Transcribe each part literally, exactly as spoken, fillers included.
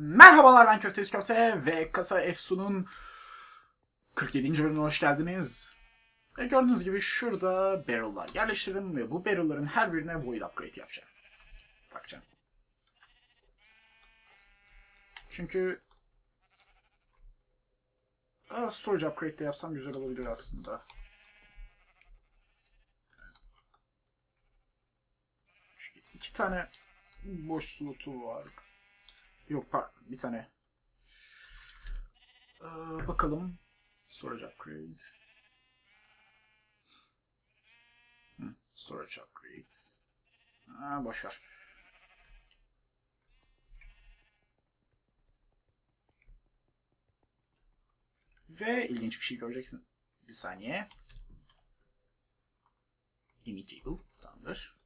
Merhabalar, ben Köfteist Köfte ve Kasa Efsun'un kırk yedinci bölümüne hoş geldiniz. Ve gördüğünüz gibi şurada barrel'lar yerleştirdim ve bu barrel'ların her birine Void Upgrade yapacağım. Takacağım. Çünkü Aa, Storage Upgrade de yapsam güzel olabilir aslında. Çünkü iki tane boş slotu var. Yok pardon, bir tane. Ee, bakalım. Storage Upgrade. Hı, Storage Upgrade. Aa, boşver. Ve ilginç bir şey göreceksin. Bir saniye. Immutable. Tamamdır.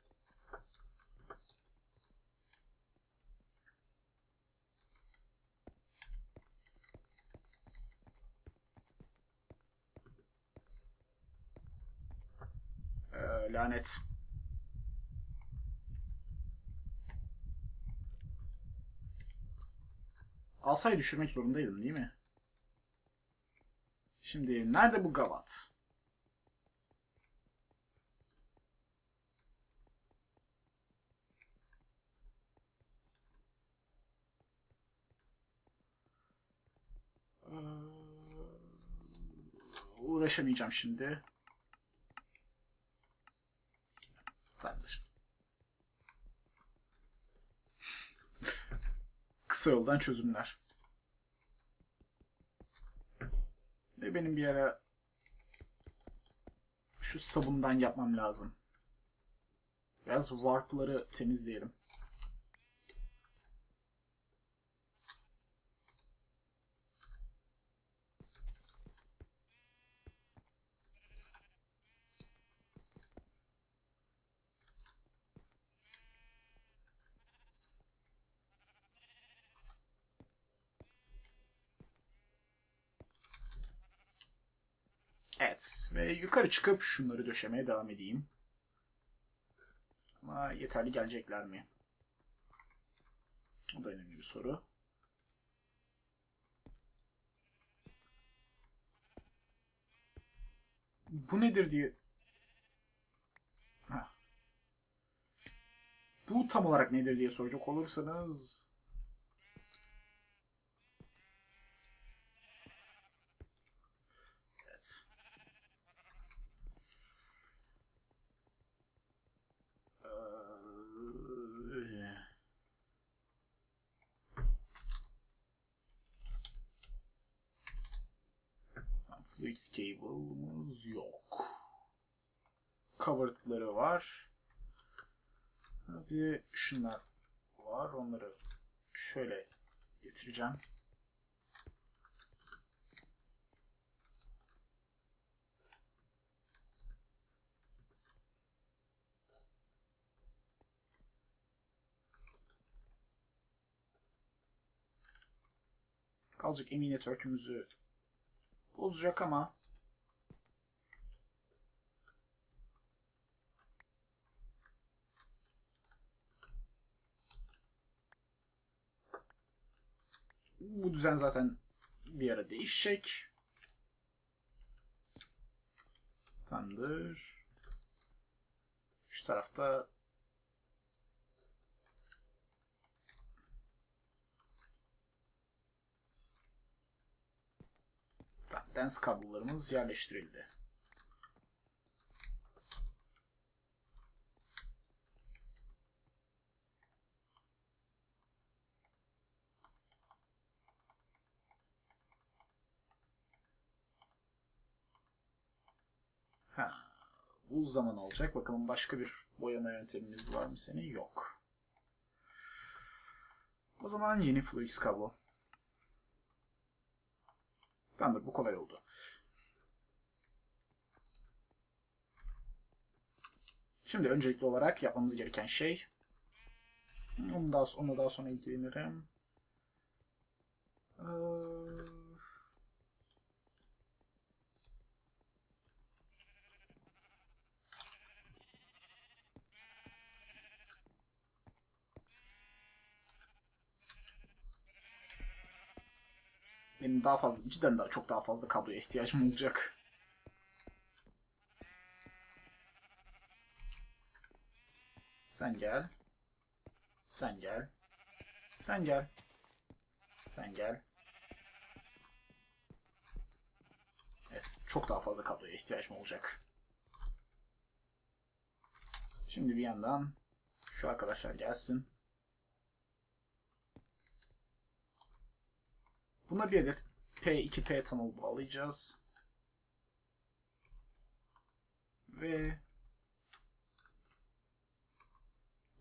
Lanet. Asayı düşürmek zorundaydım değil mi? Şimdi nerede bu gavat? Uğraşamayacağım şimdi. Kısa yoldan çözümler. Ve benim bir ara şu sabundan yapmam lazım. Biraz warp'ları temizleyelim. Evet ve yukarı çıkıp şunları döşemeye devam edeyim. Ama yeterli gelecekler mi? O da önemli bir soru. Bu nedir diye... Heh. Bu tam olarak nedir diye soracak olursanız... Flux cable'ımız yok. Cover'ları var. Bir de şunlar var. Onları şöyle getireceğim. Azıcık emniyet network'ümüzü bozacak ama bu düzen zaten bir ara değişecek. Tamamdır. Şu tarafta dens kablolarımız yerleştirildi. Ha, bu zaman alacak. Bakalım başka bir boyama yöntemimiz var mı senin? Yok. O zaman yeni Flux kablo. Tamamdır, bu kolay oldu. Şimdi öncelikli olarak yapmamız gereken şey, onu daha, onunla daha sonra ilgilenirim. Ee, benim daha fazla, cidden daha çok daha fazla kabloya ihtiyacım olacak. Sen gel. Sen gel. Sen gel. Sen gel. Evet, çok daha fazla kabloya ihtiyacım olacak. Şimdi bir yandan şu arkadaşlar gelsin. Buna bir adet P iki P Tunnel bağlayacağız. Ve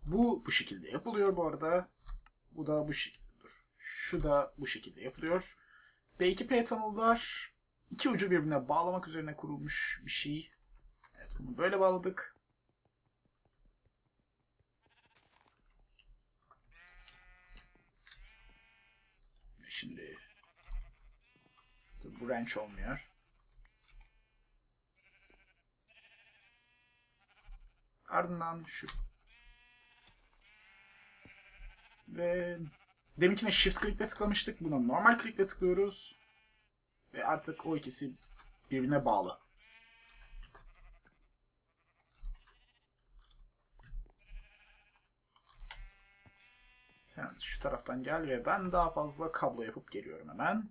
bu bu şekilde yapılıyor bu arada. Bu da bu şekilde. Şu da bu şekilde yapılıyor. P iki P Tunnel'lar iki ucu birbirine bağlamak üzerine kurulmuş bir şey. Evet, bunu böyle bağladık. Şimdi bu wrench olmuyor. Ardından şu. Ve deminkine shift click ile tıklamıştık. Buna normal click ile tıklıyoruz. Ve artık o ikisi birbirine bağlı. Yani şu taraftan gel ve ben daha fazla kablo yapıp geliyorum hemen.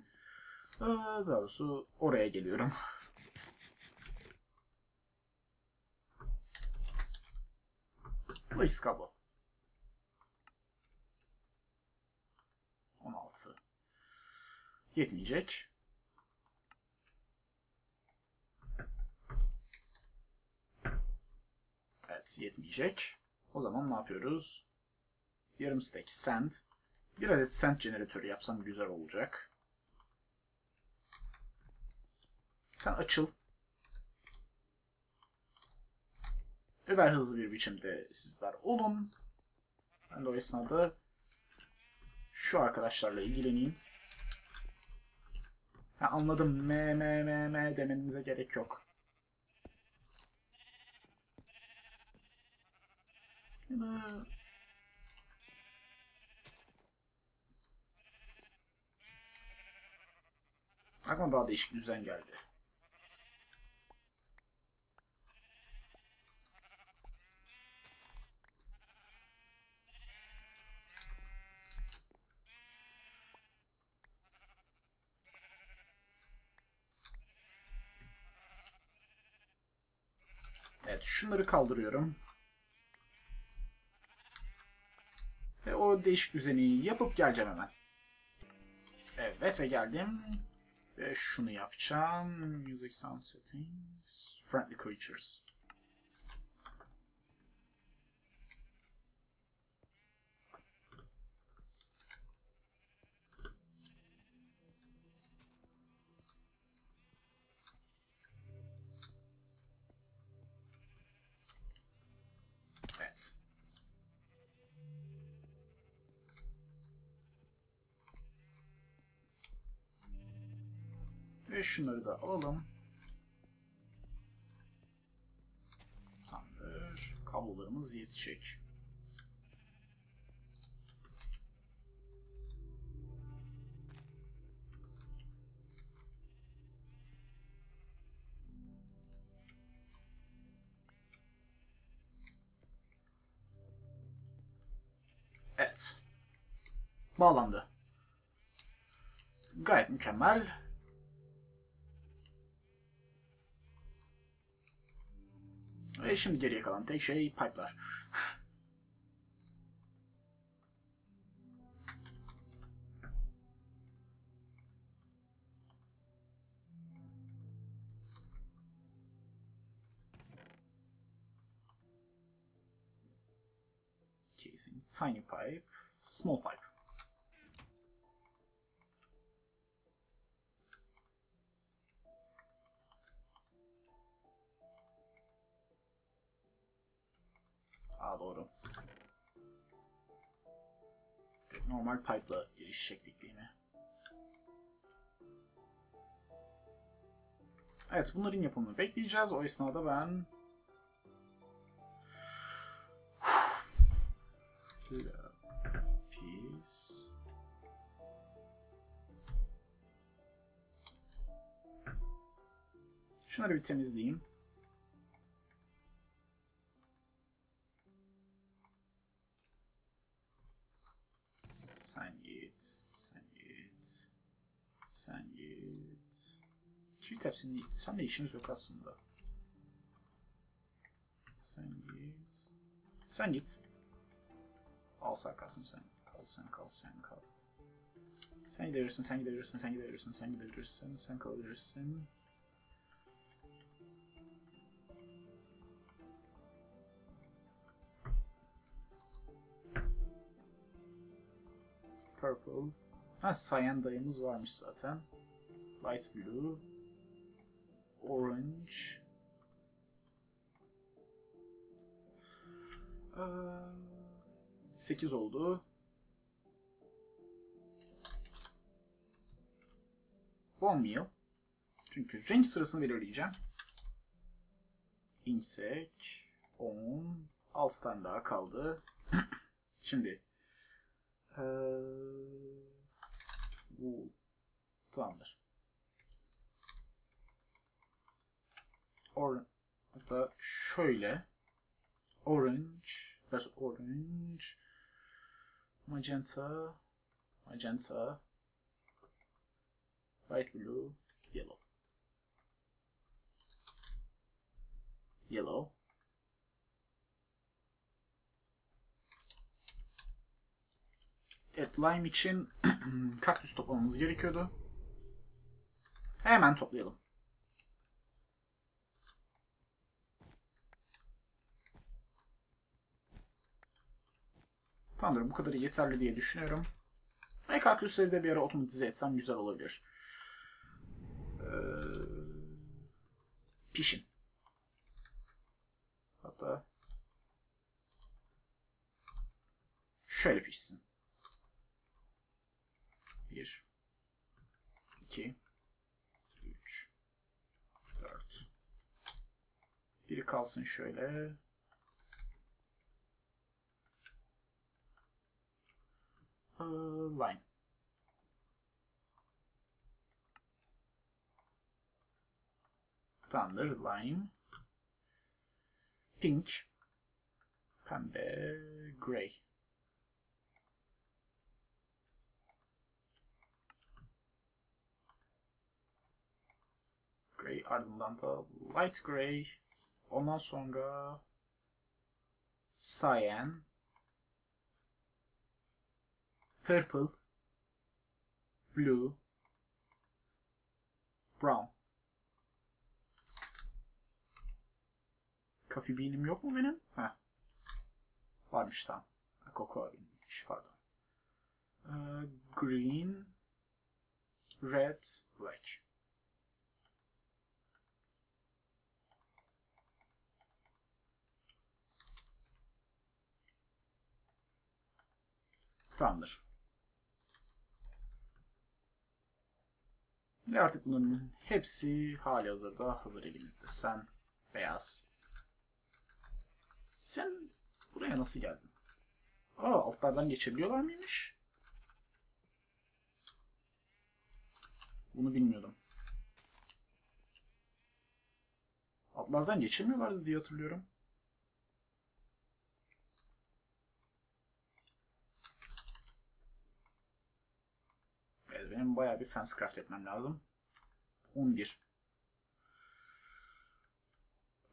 Daha doğrusu oraya geliyorum. Flux kablo. on altı. Yetmeyecek. Evet, yetmeyecek. O zaman ne yapıyoruz? Yarım stack sand. Bir adet sand jeneratörü yapsam güzel olacak. Sen açıl. Öber hızlı bir biçimde sizler olun. Ben de o esnada şu arkadaşlarla ilgileneyim. Ha, anladım. M, M, M, M demenize gerek yok. Hemen... Aklıma daha değişik düzen geldi. Evet, şunları kaldırıyorum. Ve o değişik düzeni yapıp geleceğim hemen. Evet ve geldim. Ve şunu yapacağım. Music Sound Settings. Friendly Creatures. Evet. Ve şunları da alalım. Tamamdır. Kablolarımız yetecek. Evet. Bağlandı. Gayet mükemmel. Ve şimdi geriye kalan tek şey pipe'lar. Casing, tiny pipe, small pipe. Doğru. Normal pipe'la giriş şekliyle. Evet, bunların yapımını bekleyeceğiz. O esnada ben lapis Şunları bir temizleyeyim. Sen git, sen git, sen git. Çiğ tepsini, sen de işimiz yok aslında. Sen git, sen git. Al sarkasın sen, kal sen, kal sen, kal. Sen gidebilirsin, sen gidebilirsin, sen gidebilirsin, sen gidebilirsin, sen kalabilirsin. Purple. Ha, cyan dayımız varmış zaten. Light blue. Orange. Ee, sekiz oldu. Bone meal. Çünkü renk sırasını belirleyeceğim. İnsek. on. altı tane daha kaldı. Şimdi. Ee, bu tamamdır. Or, hatta şöyle orange, biraz orange, magenta, magenta, light blue, yellow, yellow. Evet, lime için kaktüs toplamamız gerekiyordu. Hemen toplayalım. Tamamdır, bu kadarı yeterli diye düşünüyorum. Ve kaktüsleri de bir ara otomatize etsem güzel olabilir. Ee, pişin. Hatta şöyle pişsin. Bir, iki, üç, dört. Biri kalsın şöyle. Ee, line. Tamamdır, line. Pink. Pembe, grey. Grey, ardından da light grey, ondan sonra cyan, purple, blue, brown. Coffee bean'im yok mu benim? Heh. Varmış, tamam. Cocoa bean'miş, pardon. Uh, green, red, black. Tamamdır. Ve artık bunların hepsi hali hazırda hazır elimizde. Sen beyaz. Sen buraya nasıl geldin? Aa, altlardan geçebiliyorlar mıymış? Bunu bilmiyordum. Altlardan geçemiyorlardı diye hatırlıyorum. Benim bayağı bir fence craft etmem lazım. on bir.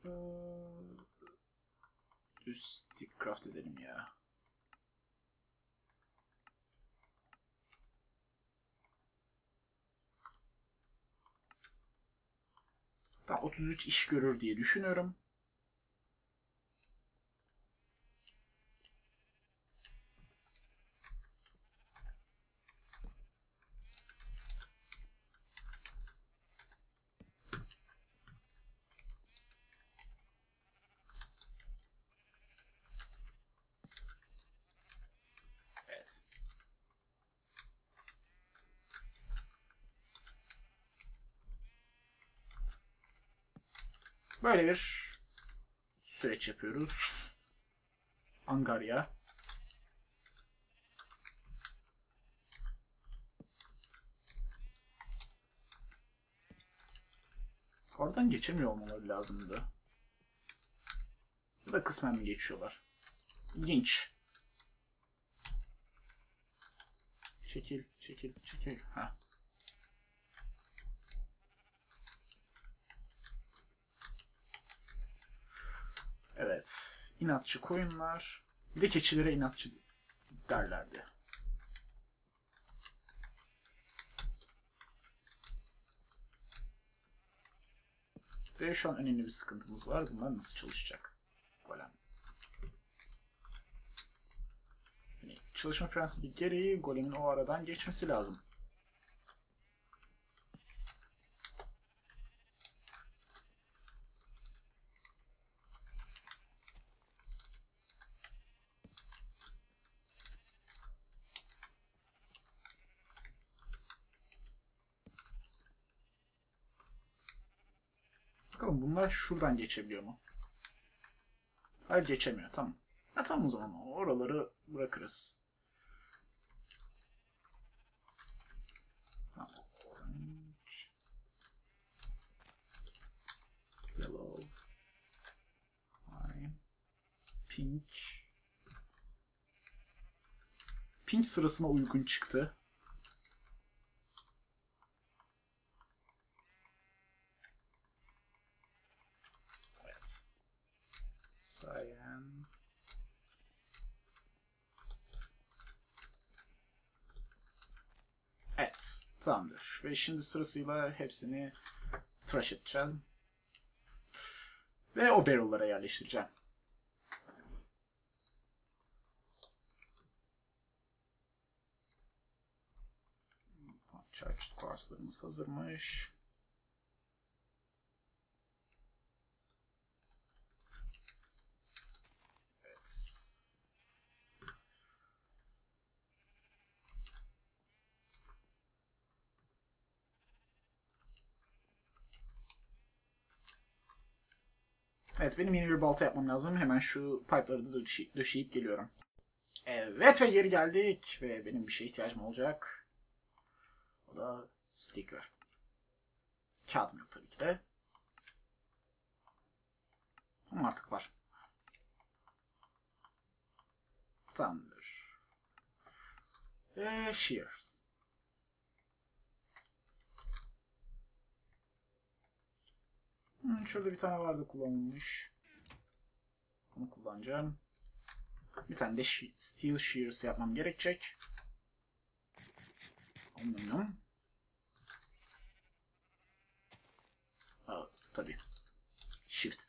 Ee, düz stick craft edelim ya. Daha otuz üç iş görür diye düşünüyorum. Böyle bir süreç yapıyoruz. Angarya. Oradan geçemiyor olmaları lazımdı. Ya da kısmen mi geçiyorlar? İlginç. Çekil, çekil, çekil. Heh. Evet. İnatçı koyunlar. Bir de keçilere inatçı derlerdi. Ve şu an önemli bir sıkıntımız var. Bunlar nasıl çalışacak? Golem. Yani çalışma prensibi gereği golemin o aradan geçmesi lazım. Bunlar şuradan geçebiliyor mu? Hayır, geçemiyor. Tamam. Ha, tamam o zaman. Oraları bırakırız. Tamam. Yellow. Pink. Pink sırasına uygun çıktı. Evet, tamamdır. Ve şimdi sırasıyla hepsini tıraş edeceğim. Ve o barrel'lara yerleştireceğim. Charged quartzlarımız hazırmış. Evet, benim yeni bir balta yapmam lazım. Hemen şu pipe'ları da döşeyip geliyorum. Evet ve geri geldik. Ve benim bir şeye ihtiyacım olacak. O da sticker. Kağıdım yok tabii ki de. Ama artık var. Tamamdır. Ve shears. Şurada bir tane vardı kullanılmış. Bunu kullanacağım. Bir tane de Steel Shears yapmam gerekecek. Anlamıyorum. Aa, tabii. Shift.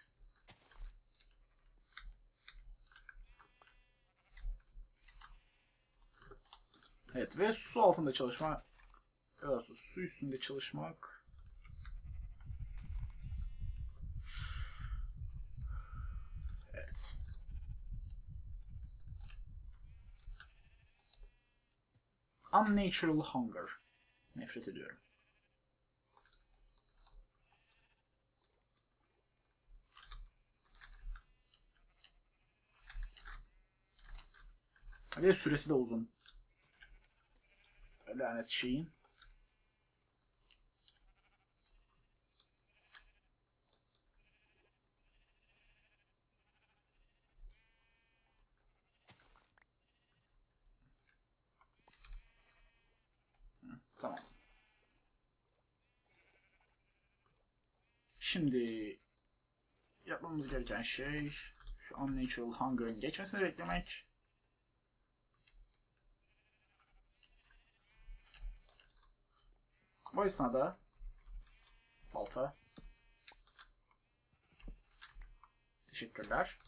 Evet ve su altında çalışma, evet, su üstünde çalışmak. Unnatural Hunger. Nefret ediyorum. Ve süresi de uzun. Lanet şeyin. Tamam. Şimdi yapmamız gereken şey şu Unnatural Hunger'ın geçmesini beklemek. O esnada balta. Teşekkürler.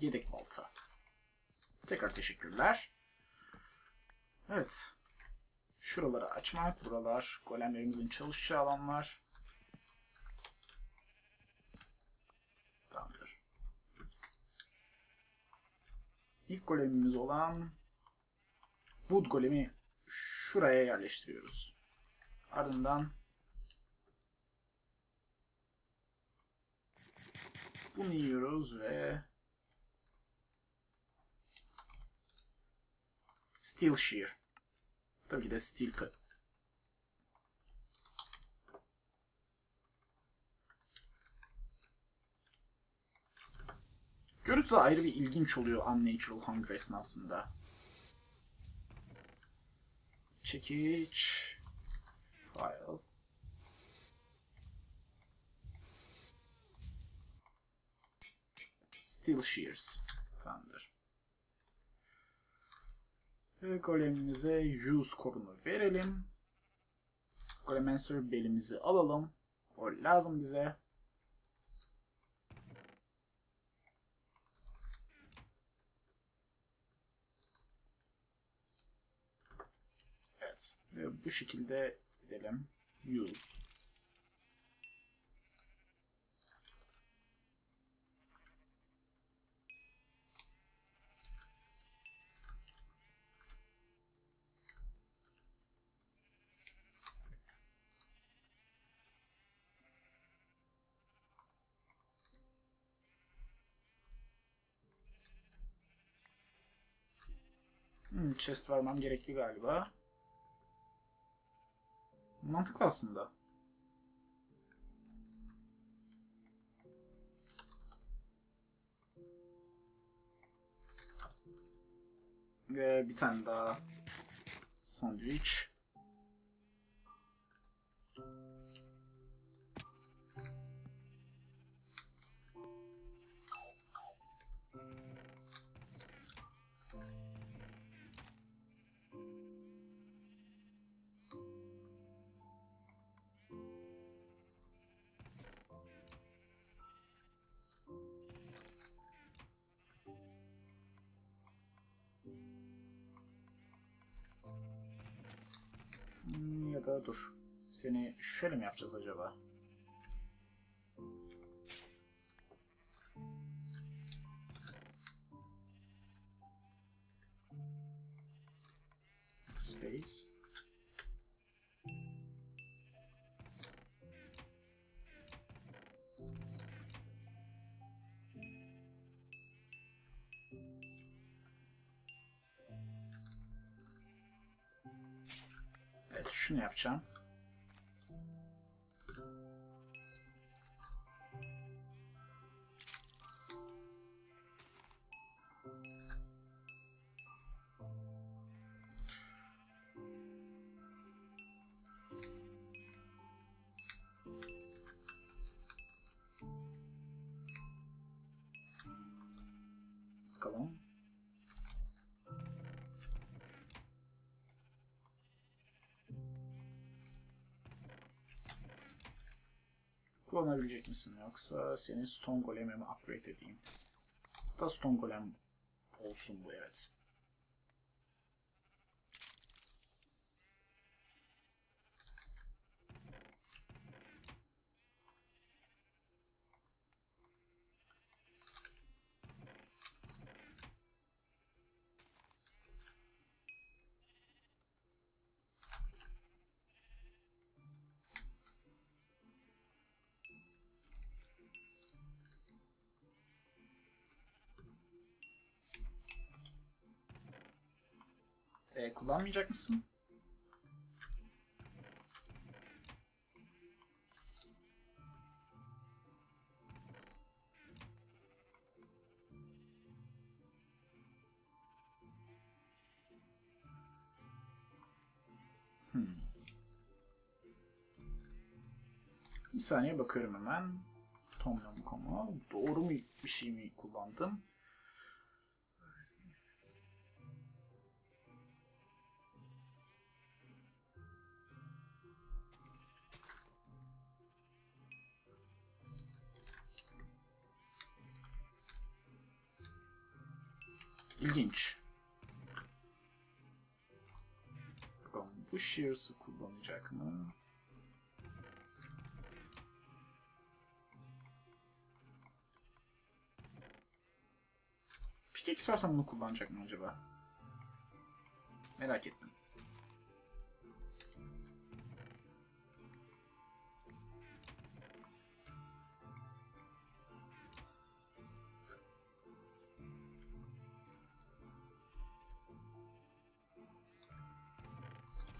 Yedek balta. Tekrar teşekkürler. Evet. Şuraları açmak. Buralar golemlerimizin çalışacağı alanlar. Tamamdır. İlk golemimiz olan Wood Golem'i şuraya yerleştiriyoruz. Ardından bunu yiyoruz ve Steel Shear. Tabii de steel cut. Görüntü de ayrı bir ilginç oluyor Unnatural Hunger esnasında. Çekiç. File. Steel Shears. Tamamdır. Ve golemimize use kodunu verelim. Golem answer belimizi alalım. O lazım bize. Evet. Ve bu şekilde gidelim. Use. Hmm, chest vermem gerekli galiba. Mantıklı aslında. Ve bir tane daha sandviç. Ya da dur. Seni şöyle mi yapacağız acaba? Space. Şunu yapacağım. Bakalım. Kullanabilecek misin? Yoksa senin Stone Golem'e mi upgrade edeyim? Hatta Stone Golem olsun bu, evet. E, kullanmayacak mısın? Hmm. Bir saniye bakıyorum hemen. Tomcom.com'a doğru mu bir şey mi kullandım? İlginç. Bakalım bu Shears'ı kullanacak mı? Pickaxe varsa bunu kullanacak mı acaba? Merak ettim.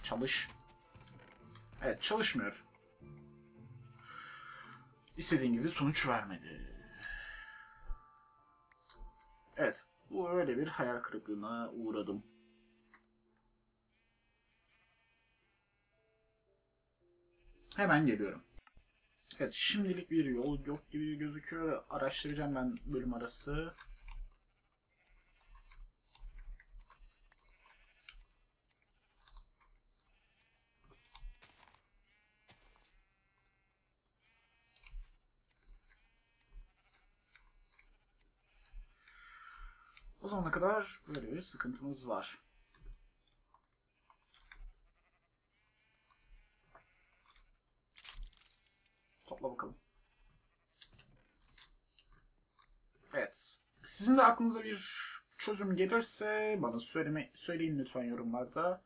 Çalış. Evet, çalışmıyor. İstediğin gibi sonuç vermedi. Evet. Bu öyle bir hayal kırıklığına uğradım. Hemen geliyorum. Evet, şimdilik bir yol yok gibi gözüküyor. Araştıracağım ben bölüm arası. O zamana kadar böyle bir sıkıntımız var. Topla bakalım. Evet. Sizin de aklınıza bir çözüm gelirse bana söyleme, söyleyin lütfen yorumlarda.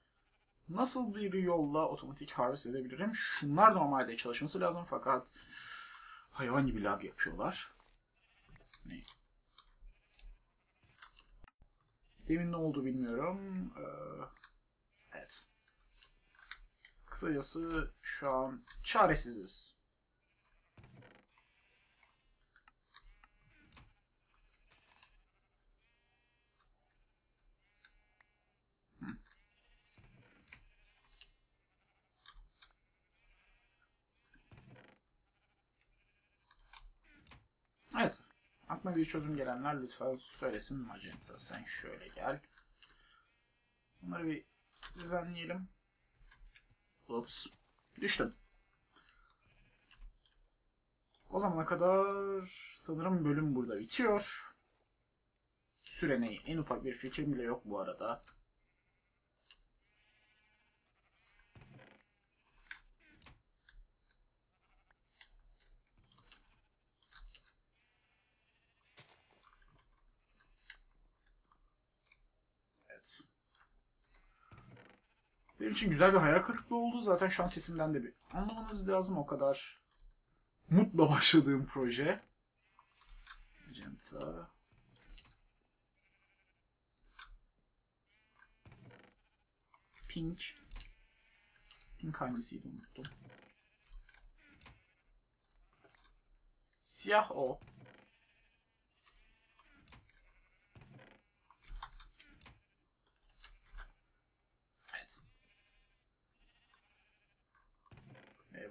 Nasıl bir yolla otomatik harvest edebilirim? Şunlar normalde çalışması lazım fakat hayvan gibi lag yapıyorlar. Neydi? Demin ne oldu bilmiyorum. Evet. Kısacası şu an çaresiziz. Evet. Aklına bir çözüm gelenler lütfen söylesin. Magenta sen şöyle gel. Bunları bir düzenleyelim. Ups. Düştüm. O zamana kadar sanırım bölüm burada bitiyor. Sürene en ufak bir fikrim bile yok bu arada. Benim için güzel bir hayal kırıklığı oldu. Zaten şu an sesimden de bir anlamanız lazım. O kadar mutla başladığım proje. Magenta. Pink. Pink hangisiydi unuttum. Siyah o.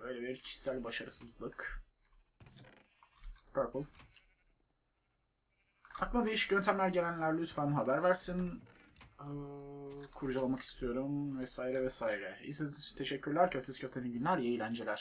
Böyle bir kişisel başarısızlık. Purple. Aklına değişik yöntemler gelenler lütfen haber versin. Ee, kurcalamak istiyorum vesaire vesaire. İzlediğiniz için teşekkürler. Köfteist Köfte'nin günler, iyi eğlenceler.